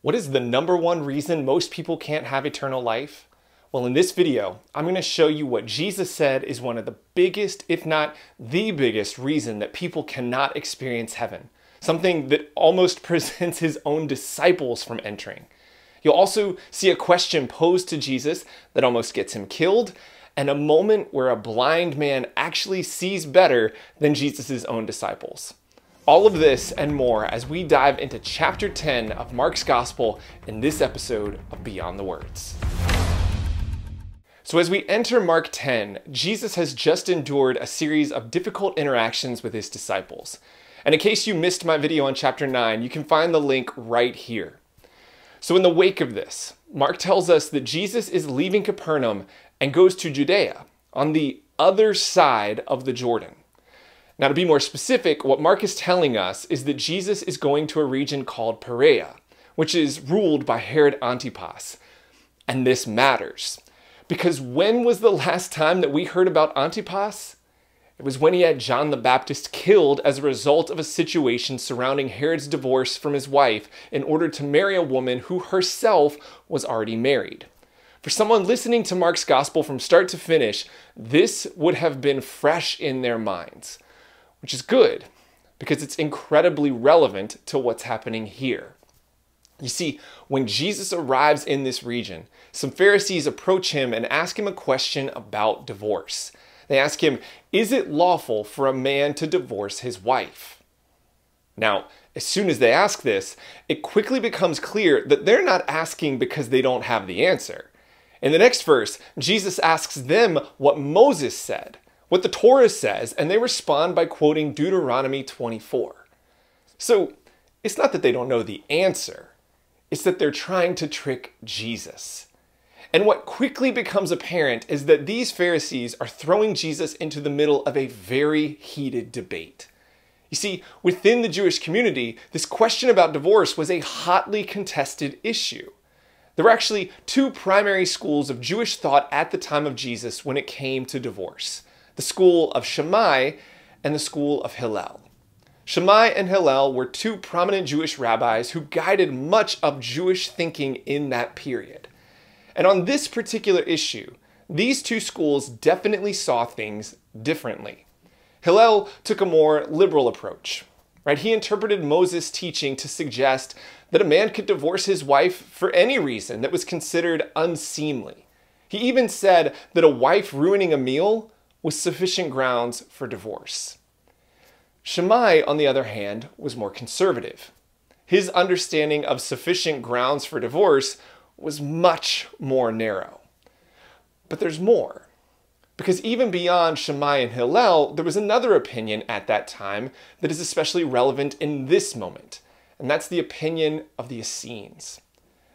What is the number one reason most people can't have eternal life? Well, in this video, I'm going to show you what Jesus said is one of the biggest, if not the biggest, reason that people cannot experience heaven. Something that almost prevents his own disciples from entering. You'll also see a question posed to Jesus that almost gets him killed, and a moment where a blind man actually sees better than Jesus' own disciples. All of this and more as we dive into chapter 10 of Mark's Gospel in this episode of Beyond the Words. So as we enter Mark 10, Jesus has just endured a series of difficult interactions with his disciples. And in case you missed my video on chapter 9, you can find the link right here. So in the wake of this, Mark tells us that Jesus is leaving Capernaum and goes to Judea, on the other side of the Jordan. Now, to be more specific, what Mark is telling us is that Jesus is going to a region called Perea, which is ruled by Herod Antipas. And this matters, because when was the last time that we heard about Antipas? It was when he had John the Baptist killed as a result of a situation surrounding Herod's divorce from his wife in order to marry a woman who herself was already married. For someone listening to Mark's Gospel from start to finish, this would have been fresh in their minds. Which is good, because it's incredibly relevant to what's happening here. You see, when Jesus arrives in this region, some Pharisees approach him and ask him a question about divorce. They ask him, is it lawful for a man to divorce his wife? Now, as soon as they ask this, it quickly becomes clear that they're not asking because they don't have the answer. In the next verse, Jesus asks them what Moses said, what the Torah says, and they respond by quoting Deuteronomy 24. So it's not that they don't know the answer, it's that they're trying to trick Jesus. And what quickly becomes apparent is that these Pharisees are throwing Jesus into the middle of a very heated debate. You see, within the Jewish community, this question about divorce was a hotly contested issue. There were actually two primary schools of Jewish thought at the time of Jesus when it came to divorce. The school of Shammai and the school of Hillel. Shammai and Hillel were two prominent Jewish rabbis who guided much of Jewish thinking in that period. And on this particular issue, these two schools definitely saw things differently. Hillel took a more liberal approach, right? He interpreted Moses' teaching to suggest that a man could divorce his wife for any reason that was considered unseemly. He even said that a wife ruining a meal was sufficient grounds for divorce. Shammai, on the other hand, was more conservative. His understanding of sufficient grounds for divorce was much more narrow. But there's more, because even beyond Shammai and Hillel, there was another opinion at that time that is especially relevant in this moment, and that's the opinion of the Essenes.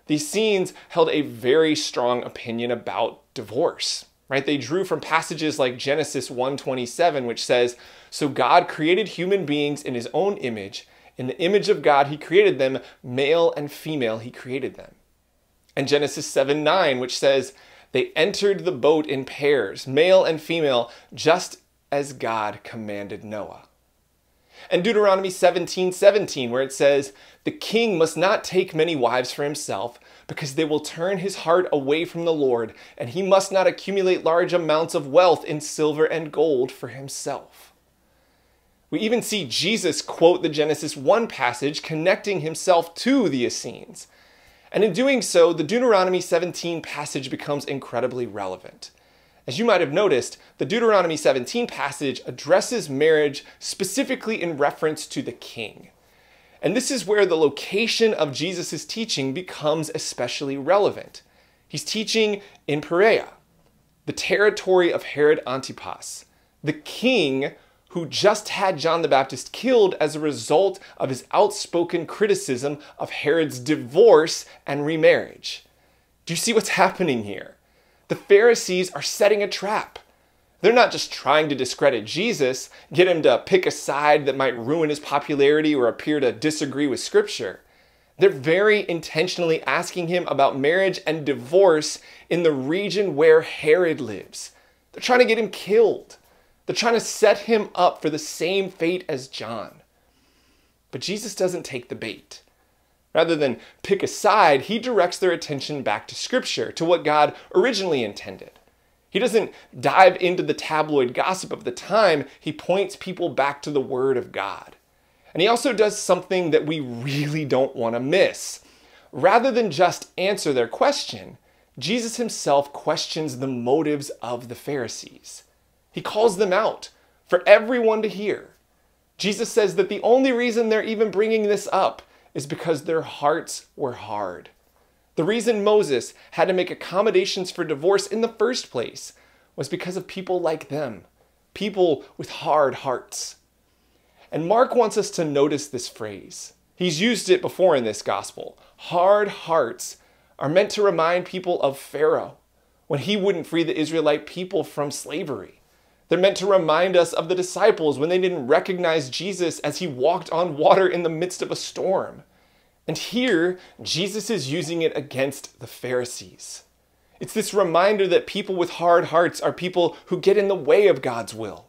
The Essenes held a very strong opinion about divorce. Right? They drew from passages like Genesis 1:27, which says, "So God created human beings in his own image. In the image of God he created them, male and female he created them." And Genesis 7:9, which says, "They entered the boat in pairs, male and female, just as God commanded Noah." And Deuteronomy 17:17, where it says, "The king must not take many wives for himself, because they will turn his heart away from the Lord, and he must not accumulate large amounts of wealth in silver and gold for himself." We even see Jesus quote the Genesis 1 passage, connecting himself to the Essenes. And in doing so, the Deuteronomy 17 passage becomes incredibly relevant. As you might have noticed, the Deuteronomy 17 passage addresses marriage specifically in reference to the king. And this is where the location of Jesus' teaching becomes especially relevant. He's teaching in Perea, the territory of Herod Antipas, the king who just had John the Baptist killed as a result of his outspoken criticism of Herod's divorce and remarriage. Do you see what's happening here? The Pharisees are setting a trap. They're not just trying to discredit Jesus, get him to pick a side that might ruin his popularity or appear to disagree with Scripture. They're very intentionally asking him about marriage and divorce in the region where Herod lives. They're trying to get him killed. They're trying to set him up for the same fate as John. But Jesus doesn't take the bait. Rather than pick a side, he directs their attention back to Scripture, to what God originally intended. He doesn't dive into the tabloid gossip of the time. He points people back to the Word of God. And he also does something that we really don't want to miss. Rather than just answer their question, Jesus himself questions the motives of the Pharisees. He calls them out for everyone to hear. Jesus says that the only reason they're even bringing this up is because their hearts were hard. The reason Moses had to make accommodations for divorce in the first place was because of people like them, people with hard hearts. And Mark wants us to notice this phrase. He's used it before in this gospel. Hard hearts are meant to remind people of Pharaoh when he wouldn't free the Israelite people from slavery. They're meant to remind us of the disciples when they didn't recognize Jesus as he walked on water in the midst of a storm. And here, Jesus is using it against the Pharisees. It's this reminder that people with hard hearts are people who get in the way of God's will.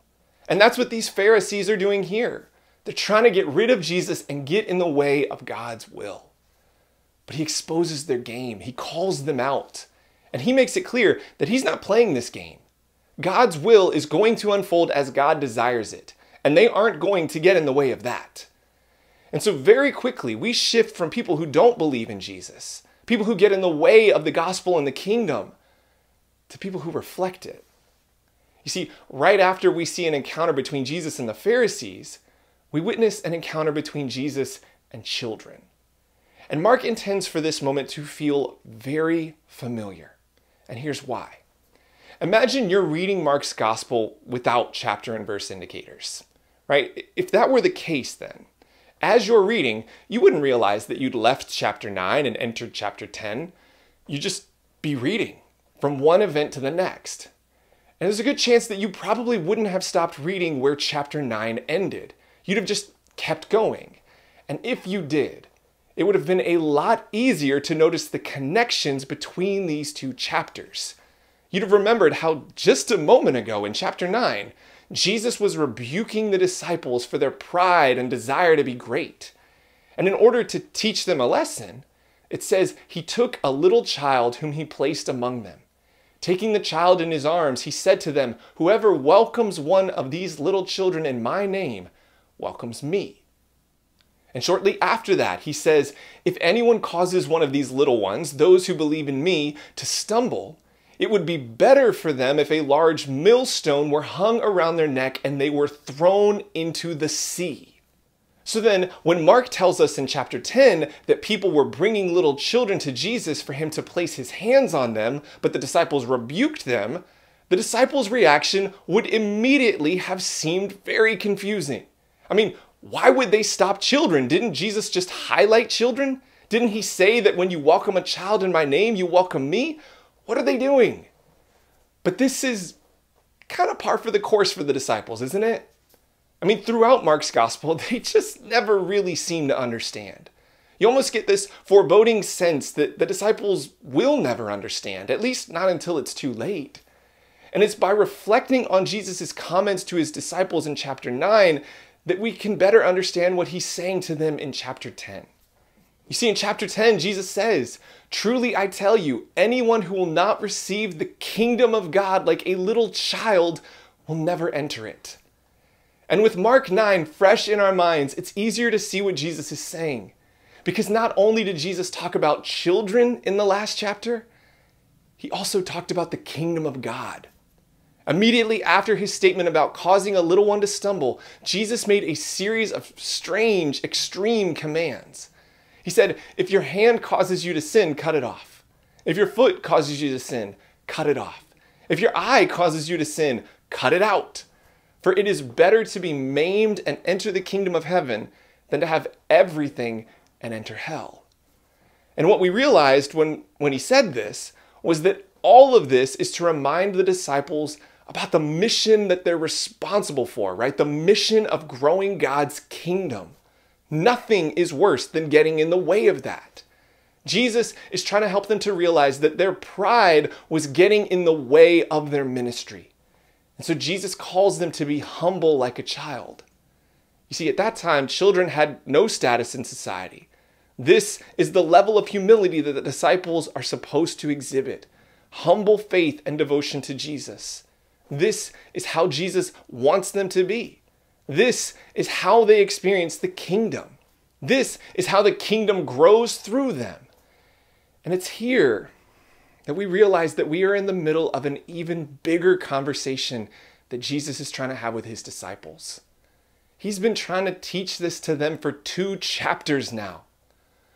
And that's what these Pharisees are doing here. They're trying to get rid of Jesus and get in the way of God's will. But he exposes their game. He calls them out. And he makes it clear that he's not playing this game. God's will is going to unfold as God desires it. And they aren't going to get in the way of that. And so very quickly, we shift from people who don't believe in Jesus, people who get in the way of the gospel and the kingdom, to people who reflect it. You see, right after we see an encounter between Jesus and the Pharisees, we witness an encounter between Jesus and children. And Mark intends for this moment to feel very familiar. And here's why. Imagine you're reading Mark's gospel without chapter and verse indicators, right? If that were the case, then, as you're reading, you wouldn't realize that you'd left chapter 9 and entered chapter 10. You'd just be reading from one event to the next. And there's a good chance that you probably wouldn't have stopped reading where chapter 9 ended. You'd have just kept going. And if you did, it would have been a lot easier to notice the connections between these two chapters. You'd have remembered how just a moment ago in chapter 9, Jesus was rebuking the disciples for their pride and desire to be great. And in order to teach them a lesson, it says he took a little child whom he placed among them. Taking the child in his arms, he said to them, "Whoever welcomes one of these little children in my name welcomes me." And shortly after that, he says, "If anyone causes one of these little ones, those who believe in me, to stumble, it would be better for them if a large millstone were hung around their neck and they were thrown into the sea." So then, when Mark tells us in chapter 10 that people were bringing little children to Jesus for him to place his hands on them, but the disciples rebuked them, the disciples' reaction would immediately have seemed very confusing. I mean, why would they stop children? Didn't Jesus just highlight children? Didn't he say that when you welcome a child in my name, you welcome me? What are they doing? But this is kind of par for the course for the disciples, isn't it? I mean, throughout Mark's gospel, they just never really seem to understand. You almost get this foreboding sense that the disciples will never understand, at least not until it's too late. And it's by reflecting on Jesus' comments to his disciples in chapter 9 that we can better understand what he's saying to them in chapter 10. You see, in chapter 10, Jesus says, "Truly I tell you, anyone who will not receive the kingdom of God like a little child will never enter it." And with Mark 9 fresh in our minds, it's easier to see what Jesus is saying. Because not only did Jesus talk about children in the last chapter, he also talked about the kingdom of God. Immediately after his statement about causing a little one to stumble, Jesus made a series of strange, extreme commands. He said, "If your hand causes you to sin, cut it off. If your foot causes you to sin, cut it off. If your eye causes you to sin, cut it out. For it is better to be maimed and enter the kingdom of heaven than to have everything and enter hell." And what we realized when he said this was that all of this is to remind the disciples about the mission that they're responsible for, right? The mission of growing God's kingdom. Nothing is worse than getting in the way of that. Jesus is trying to help them to realize that their pride was getting in the way of their ministry. And so Jesus calls them to be humble like a child. You see, at that time, children had no status in society. This is the level of humility that the disciples are supposed to exhibit. Humble faith and devotion to Jesus. This is how Jesus wants them to be. This is how they experience the kingdom. This is how the kingdom grows through them. And it's here that we realize that we are in the middle of an even bigger conversation that Jesus is trying to have with his disciples. He's been trying to teach this to them for 2 chapters now.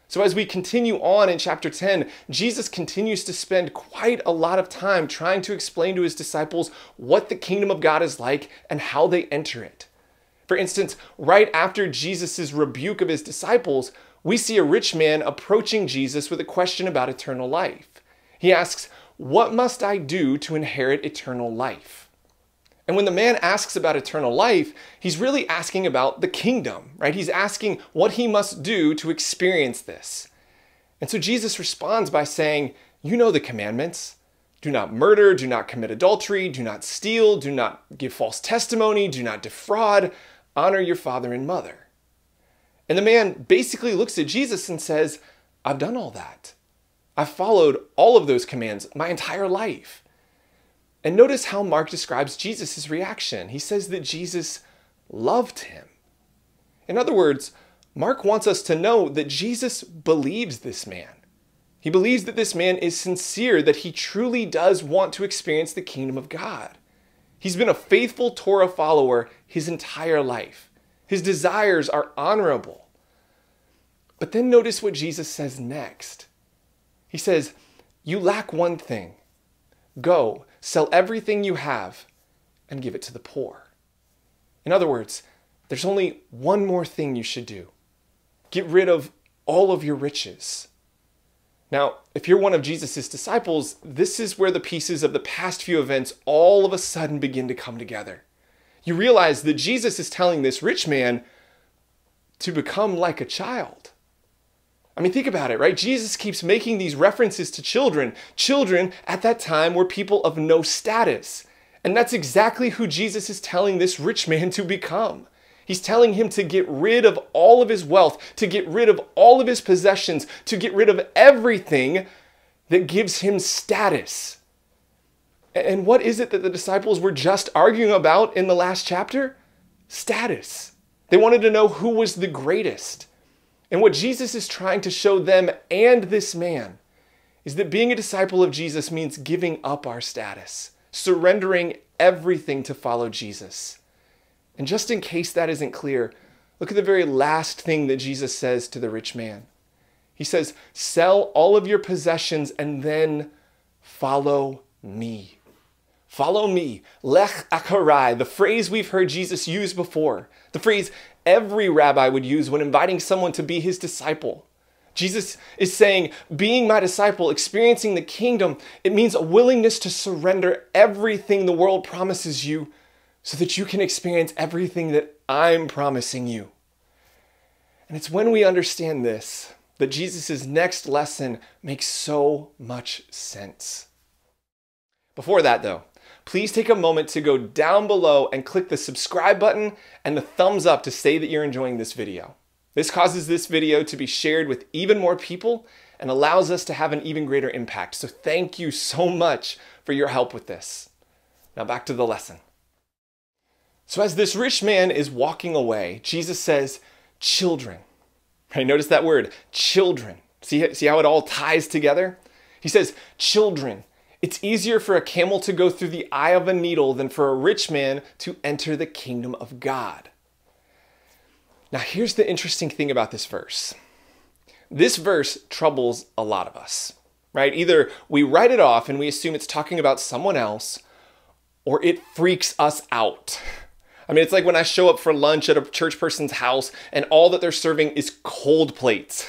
So as we continue on in chapter 10, Jesus continues to spend quite a lot of time trying to explain to his disciples what the kingdom of God is like and how they enter it. For instance, right after Jesus' rebuke of his disciples, we see a rich man approaching Jesus with a question about eternal life. He asks, "What must I do to inherit eternal life?" And when the man asks about eternal life, he's really asking about the kingdom, right? He's asking what he must do to experience this. And so Jesus responds by saying, "You know the commandments. Do not murder, do not commit adultery, do not steal, do not give false testimony, do not defraud, honor your father and mother." And the man basically looks at Jesus and says, "I've done all that. I've followed all of those commands my entire life." And notice how Mark describes Jesus' reaction. He says that Jesus loved him. In other words, Mark wants us to know that Jesus believes this man. He believes that this man is sincere, that he truly does want to experience the kingdom of God. He's been a faithful Torah follower his entire life. His desires are honorable. But then notice what Jesus says next. He says, "You lack one thing. Go, sell everything you have, and give it to the poor." In other words, there's only one more thing you should do. Get rid of all of your riches. Now, if you're one of Jesus' disciples, this is where the pieces of the past few events all of a sudden begin to come together. You realize that Jesus is telling this rich man to become like a child. I mean, think about it, right? Jesus keeps making these references to children. Children at that time were people of no status. And that's exactly who Jesus is telling this rich man to become. He's telling him to get rid of all of his wealth, to get rid of all of his possessions, to get rid of everything that gives him status. And what is it that the disciples were just arguing about in the last chapter? Status. They wanted to know who was the greatest. And what Jesus is trying to show them and this man is that being a disciple of Jesus means giving up our status, surrendering everything to follow Jesus. And just in case that isn't clear, look at the very last thing that Jesus says to the rich man. He says, "Sell all of your possessions and then follow me." Follow me. Lech acharai, the phrase we've heard Jesus use before. The phrase every rabbi would use when inviting someone to be his disciple. Jesus is saying, being my disciple, experiencing the kingdom, it means a willingness to surrender everything the world promises you so that you can experience everything that I'm promising you. And it's when we understand this that Jesus' next lesson makes so much sense. Before that, though, please take a moment to go down below and click the subscribe button and the thumbs up to say that you're enjoying this video. This causes this video to be shared with even more people and allows us to have an even greater impact. So thank you so much for your help with this. Now back to the lesson. So as this rich man is walking away, Jesus says, "Children." Right? Notice that word, children. See how it all ties together? He says, "Children. It's easier for a camel to go through the eye of a needle than for a rich man to enter the kingdom of God." Now, here's the interesting thing about this verse. This verse troubles a lot of us, right? Either we write it off and we assume it's talking about someone else, or it freaks us out. I mean, it's like when I show up for lunch at a church person's house and all that they're serving is cold plates,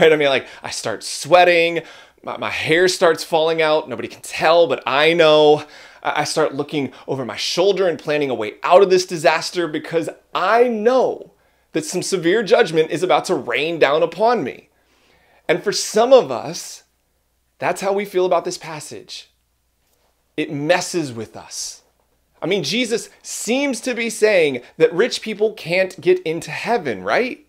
right? I mean, like, I start sweating. My hair starts falling out. Nobody can tell, but I know. I start looking over my shoulder and planning a way out of this disaster because I know that some severe judgment is about to rain down upon me. And for some of us, that's how we feel about this passage. It messes with us. I mean, Jesus seems to be saying that rich people can't get into heaven, right?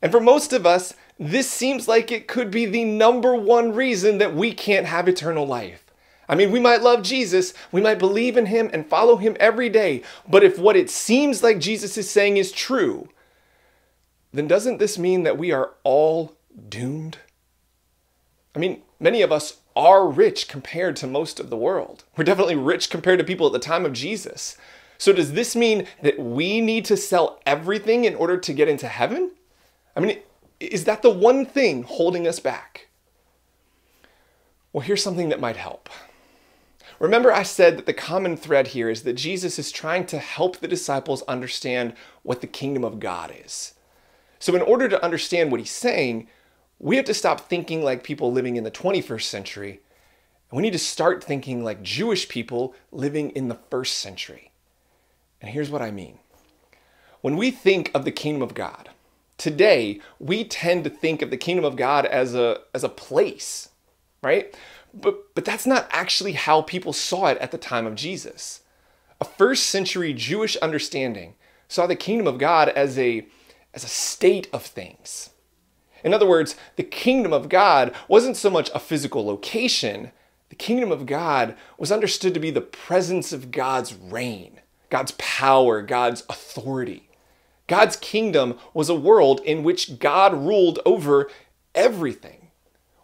And for most of us, This seems like it could be the #1 reason that we can't have eternal life. I mean, we might love Jesus, we might believe in him and follow him every day, but if what it seems like Jesus is saying is true, then doesn't this mean that we are all doomed? I mean, many of us are rich compared to most of the world. We're definitely rich compared to people at the time of Jesus. So does this mean that we need to sell everything in order to get into heaven? I mean, is that the one thing holding us back? Well, here's something that might help. Remember, I said that the common thread here is that Jesus is trying to help the disciples understand what the kingdom of God is. So in order to understand what he's saying, we have to stop thinking like people living in the 21st century, and we need to start thinking like Jewish people living in the 1st century. And here's what I mean. When we think of the kingdom of God, today we tend to think of the kingdom of God as a place, right? But that's not actually how people saw it at the time of Jesus. A 1st century Jewish understanding saw the kingdom of God as a state of things. In other words, the kingdom of God wasn't so much a physical location. The kingdom of God was understood to be the presence of God's reign, God's power, God's authority. God's kingdom was a world in which God ruled over everything,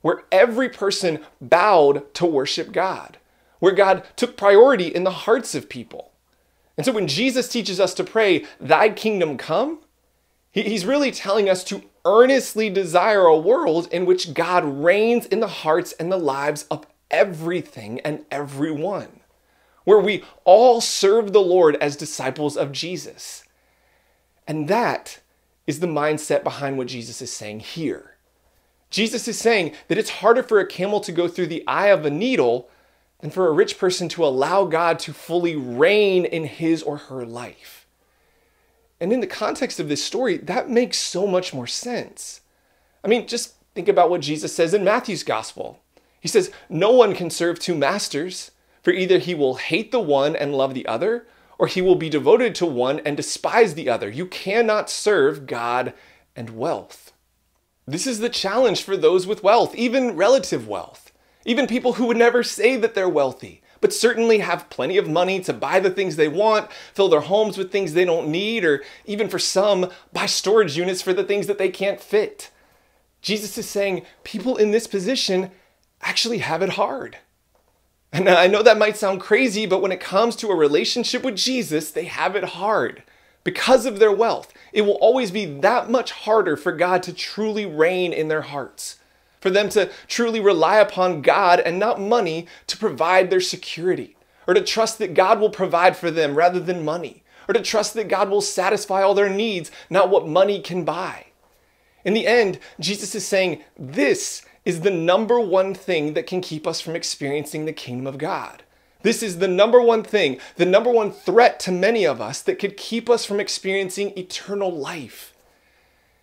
where every person bowed to worship God, where God took priority in the hearts of people. And so when Jesus teaches us to pray, "Thy kingdom come," he's really telling us to earnestly desire a world in which God reigns in the hearts and the lives of everything and everyone, where we all serve the Lord as disciples of Jesus. And that is the mindset behind what Jesus is saying here. Jesus is saying that it's harder for a camel to go through the eye of a needle than for a rich person to allow God to fully reign in his or her life. And in the context of this story, that makes so much more sense. I mean, just think about what Jesus says in Matthew's gospel. He says, "No one can serve 2 masters, for either he will hate the one and love the other, or he will be devoted to one and despise the other. You cannot serve God and wealth." This is the challenge for those with wealth, even relative wealth, even people who would never say that they're wealthy, but certainly have plenty of money to buy the things they want, fill their homes with things they don't need, or even for some, buy storage units for the things that they can't fit. Jesus is saying people in this position actually have it hard. And I know that might sound crazy, but when it comes to a relationship with Jesus, they have it hard because of their wealth. It will always be that much harder for God to truly reign in their hearts, for them to truly rely upon God and not money to provide their security, or to trust that God will provide for them rather than money, or to trust that God will satisfy all their needs, not what money can buy. In the end, Jesus is saying this is the #1 thing that can keep us from experiencing the kingdom of God. This is the #1 thing, the #1 threat to many of us that could keep us from experiencing eternal life.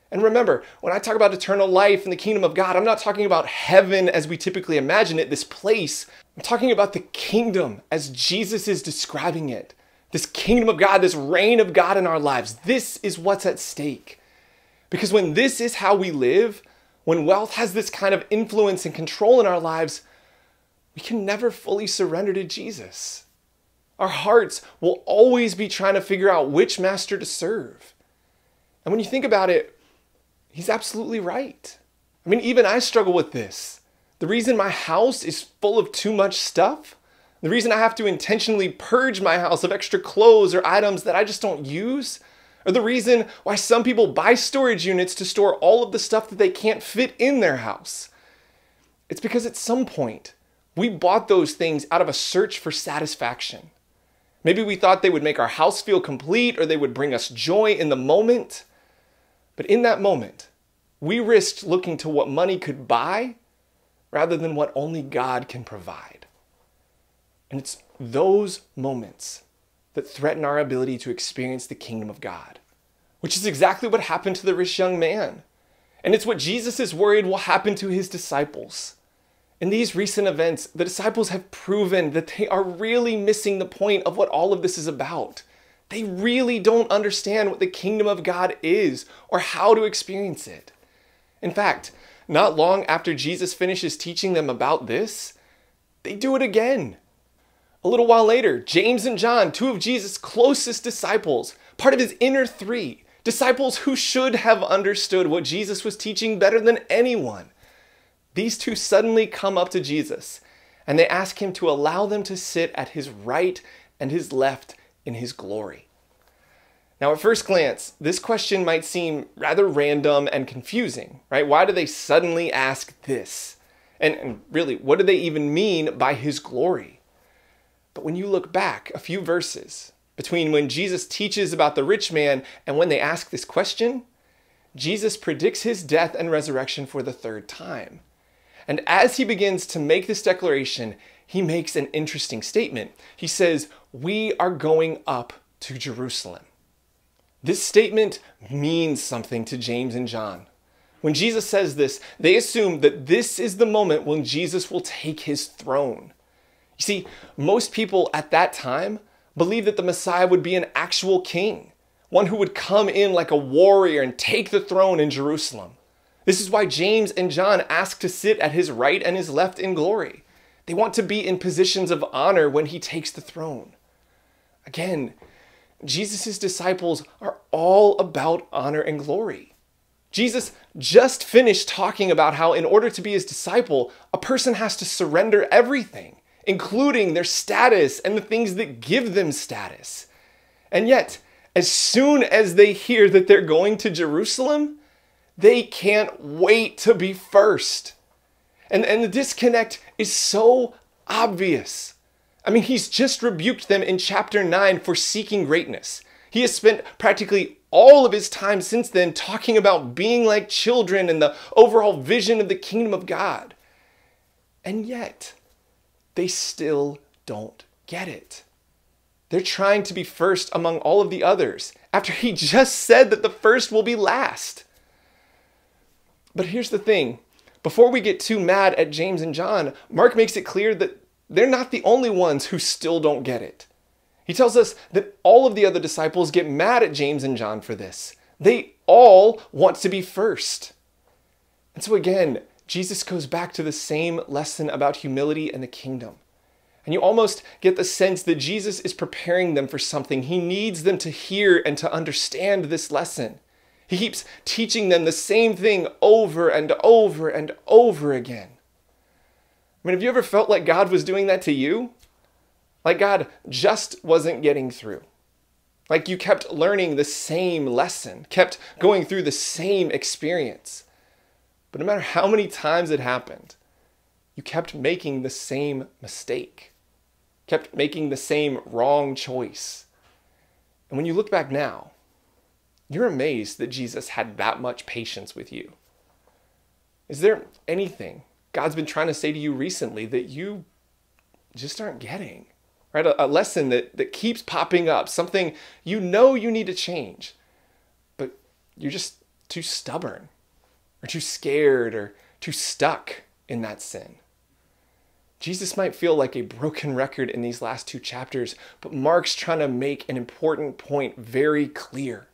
And remember, when I talk about eternal life and the kingdom of God, I'm not talking about heaven as we typically imagine it, this place. I'm talking about the kingdom as Jesus is describing it. This kingdom of God, this reign of God in our lives. This is what's at stake. Because when this is how we live, when wealth has this kind of influence and control in our lives, we can never fully surrender to Jesus. Our hearts will always be trying to figure out which master to serve. And when you think about it, he's absolutely right. I mean, even I struggle with this. The reason my house is full of too much stuff, the reason I have to intentionally purge my house of extra clothes or items that I just don't use, or the reason why some people buy storage units to store all of the stuff that they can't fit in their house. It's because at some point, we bought those things out of a search for satisfaction. Maybe we thought they would make our house feel complete, or they would bring us joy in the moment. But in that moment, we risked looking to what money could buy rather than what only God can provide. And it's those moments that threaten our ability to experience the kingdom of God, which is exactly what happened to the rich young man. And it's what Jesus is worried will happen to his disciples. In these recent events, the disciples have proven that they are really missing the point of what all of this is about. They really don't understand what the kingdom of God is or how to experience it. In fact, not long after Jesus finishes teaching them about this, they do it again. A little while later, James and John, two of Jesus' closest disciples, part of his inner three, disciples who should have understood what Jesus was teaching better than anyone. These two suddenly come up to Jesus and they ask him to allow them to sit at his right and his left in his glory. Now, at first glance, this question might seem rather random and confusing, right? Why do they suddenly ask this? And really, what do they even mean by his glory? But when you look back a few verses between when Jesus teaches about the rich man and when they ask this question, Jesus predicts his death and resurrection for the third time. And as he begins to make this declaration, he makes an interesting statement. He says, "We are going up to Jerusalem." This statement means something to James and John. When Jesus says this, they assume that this is the moment when Jesus will take his throne. You see, most people at that time believed that the Messiah would be an actual king, one who would come in like a warrior and take the throne in Jerusalem. This is why James and John ask to sit at his right and his left in glory. They want to be in positions of honor when he takes the throne. Again, Jesus' disciples are all about honor and glory. Jesus just finished talking about how in order to be his disciple, a person has to surrender everything, including their status and the things that give them status. And yet, as soon as they hear that they're going to Jerusalem, they can't wait to be first. And the disconnect is so obvious. I mean, he's just rebuked them in chapter 9 for seeking greatness. He has spent practically all of his time since then talking about being like children and the overall vision of the kingdom of God. And yet, they still don't get it. They're trying to be first among all of the others after he just said that the first will be last. But here's the thing. Before we get too mad at James and John, Mark makes it clear that they're not the only ones who still don't get it. He tells us that all of the other disciples get mad at James and John for this. They all want to be first. And so again, Jesus goes back to the same lesson about humility and the kingdom. And you almost get the sense that Jesus is preparing them for something. He needs them to hear and to understand this lesson. He keeps teaching them the same thing over and over and over again. I mean, have you ever felt like God was doing that to you? Like God just wasn't getting through. Like you kept learning the same lesson, kept going through the same experience. But no matter how many times it happened, you kept making the same mistake, kept making the same wrong choice. And when you look back now, you're amazed that Jesus had that much patience with you. Is there anything God's been trying to say to you recently that you just aren't getting, right? A lesson that keeps popping up, something you know you need to change, but you're just too stubborn or too scared or too stuck in that sin. Jesus might feel like a broken record in these last two chapters, but Mark's trying to make an important point very clear.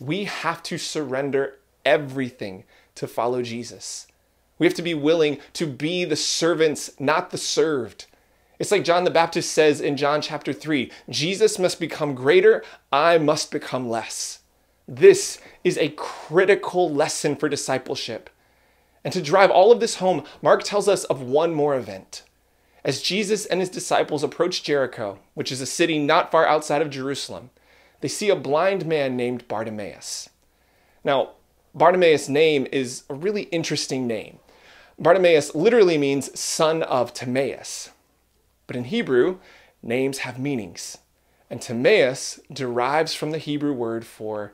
We have to surrender everything to follow Jesus. We have to be willing to be the servants, not the served. It's like John the Baptist says in John chapter 3, Jesus must become greater, I must become less. This is a critical lesson for discipleship. And to drive all of this home, Mark tells us of one more event. As Jesus and his disciples approach Jericho, which is a city not far outside of Jerusalem, they see a blind man named Bartimaeus. Now, Bartimaeus' name is a really interesting name. Bartimaeus literally means son of Timaeus. But in Hebrew, names have meanings. And Timaeus derives from the Hebrew word for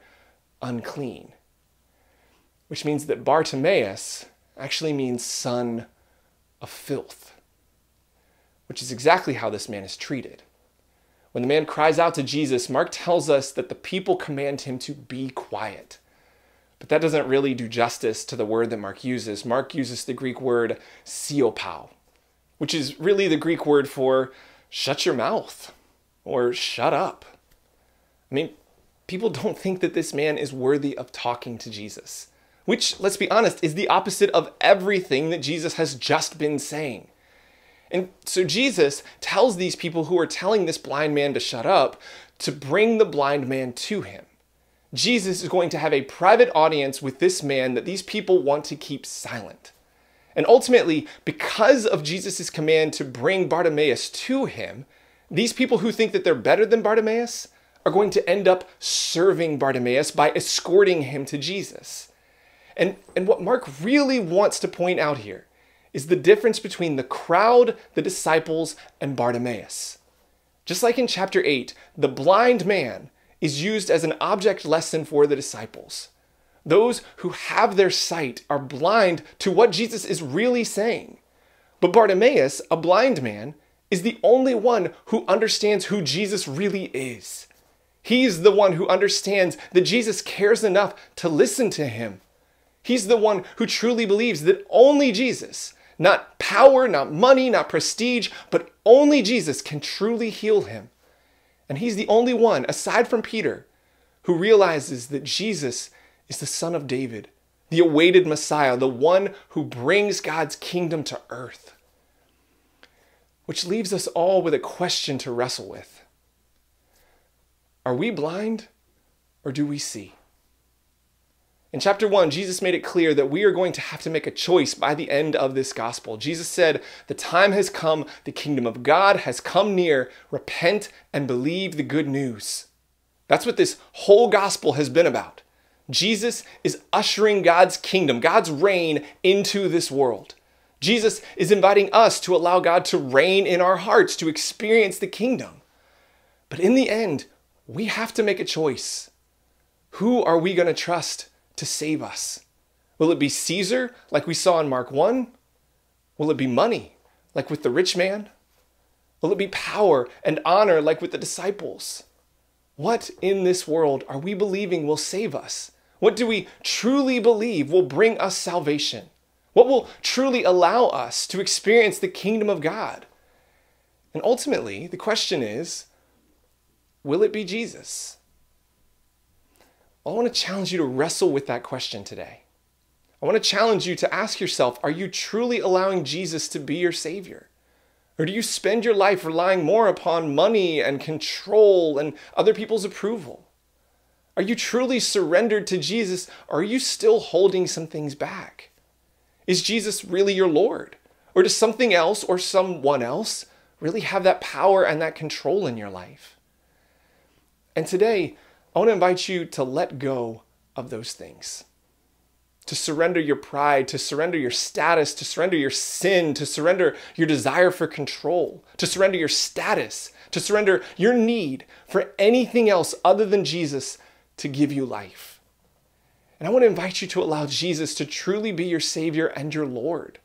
unclean, which means that Bartimaeus actually means son of filth, which is exactly how this man is treated. When the man cries out to Jesus, Mark tells us that the people command him to be quiet. But that doesn't really do justice to the word that Mark uses. Mark uses the Greek word "siopao," which is really the Greek word for shut your mouth or shut up. I mean, people don't think that this man is worthy of talking to Jesus. which, let's be honest, is the opposite of everything that Jesus has just been saying. And so Jesus tells these people who are telling this blind man to shut up to bring the blind man to him. Jesus is going to have a private audience with this man that these people want to keep silent. And ultimately, because of Jesus' command to bring Bartimaeus to him, these people who think that they're better than Bartimaeus are going to end up serving Bartimaeus by escorting him to Jesus. And what Mark really wants to point out here is the difference between the crowd, the disciples, and Bartimaeus. Just like in chapter 8, the blind man is used as an object lesson for the disciples. Those who have their sight are blind to what Jesus is really saying. But Bartimaeus, a blind man, is the only one who understands who Jesus really is. He's the one who understands that Jesus cares enough to listen to him. He's the one who truly believes that only Jesus, not power, not money, not prestige, but only Jesus can truly heal him. And he's the only one, aside from Peter, who realizes that Jesus is the Son of David, the awaited Messiah, the one who brings God's kingdom to earth. Which leaves us all with a question to wrestle with. Are we blind, or do we see? In chapter 1, Jesus made it clear that we are going to have to make a choice by the end of this gospel. Jesus said, "The time has come, the kingdom of God has come near, repent and believe the good news." That's what this whole gospel has been about. Jesus is ushering God's kingdom, God's reign into this world. Jesus is inviting us to allow God to reign in our hearts, to experience the kingdom. But in the end, we have to make a choice. Who are we going to trust to save us? Will it be Caesar, like we saw in Mark 1? Will it be money, like with the rich man? Will it be power and honor, like with the disciples? What in this world are we believing will save us? What do we truly believe will bring us salvation? What will truly allow us to experience the kingdom of God? And ultimately, the question is, will it be Jesus? I want to challenge you to wrestle with that question today. I want to challenge you to ask yourself, are you truly allowing Jesus to be your Savior? Or do you spend your life relying more upon money and control and other people's approval? Are you truly surrendered to Jesus, or are you still holding some things back? Is Jesus really your Lord? Or does something else or someone else really have that power and that control in your life? And today, I want to invite you to let go of those things, to surrender your pride, to surrender your status, to surrender your sin, to surrender your desire for control, to surrender your status, to surrender your need for anything else other than Jesus to give you life. And I want to invite you to allow Jesus to truly be your Savior and your Lord.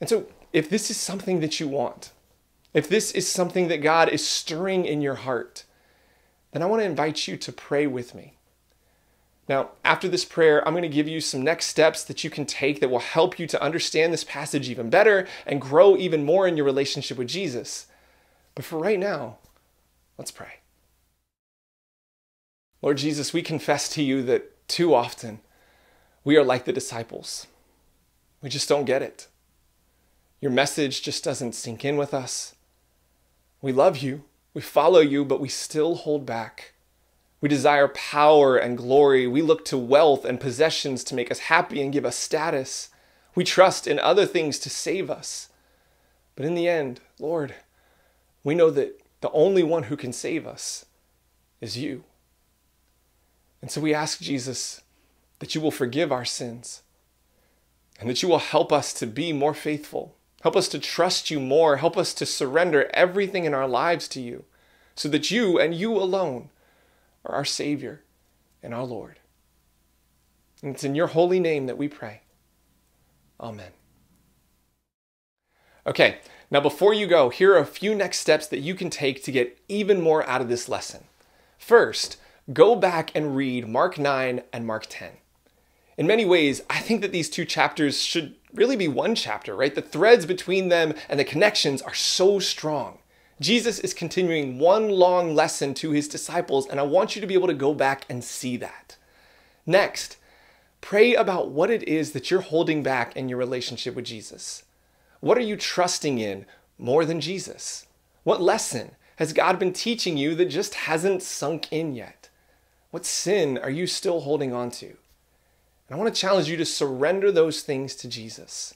And so if this is something that you want, if this is something that God is stirring in your heart, then I want to invite you to pray with me. Now, after this prayer, I'm going to give you some next steps that you can take that will help you to understand this passage even better and grow even more in your relationship with Jesus. But for right now, let's pray. Lord Jesus, we confess to you that too often we are like the disciples. We just don't get it. Your message just doesn't sink in with us. We love you. We follow you, but we still hold back. We desire power and glory. We look to wealth and possessions to make us happy and give us status. We trust in other things to save us. But in the end, Lord, we know that the only one who can save us is you. And so we ask, Jesus, that you will forgive our sins and that you will help us to be more faithful. Help us to trust you more. Help us to surrender everything in our lives to you so that you and you alone are our Savior and our Lord. And it's in your holy name that we pray. Amen. Okay, now before you go, here are a few next steps that you can take to get even more out of this lesson. First, go back and read Mark 9 and Mark 10. In many ways, I think that these two chapters should really be one chapter, right? The threads between them and the connections are so strong. Jesus is continuing one long lesson to his disciples, and I want you to be able to go back and see that. Next, Pray about what it is that you're holding back in your relationship with Jesus. What are you trusting in more than Jesus? What lesson has God been teaching you that just hasn't sunk in yet? What sin are you still holding on to? And I want to challenge you to surrender those things to Jesus.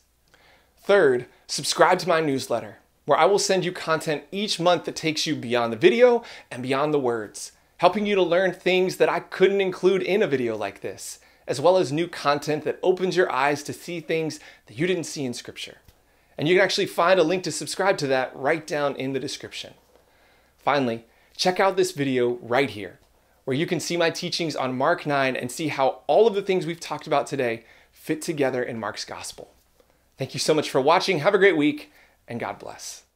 Third, subscribe to my newsletter, where I will send you content each month that takes you beyond the video and beyond the words, helping you to learn things that I couldn't include in a video like this, as well as new content that opens your eyes to see things that you didn't see in Scripture. And you can actually find a link to subscribe to that right down in the description. Finally, check out this video right here, where you can see my teachings on Mark 9 and see how all of the things we've talked about today fit together in Mark's gospel. Thank you so much for watching. Have a great week, and God bless.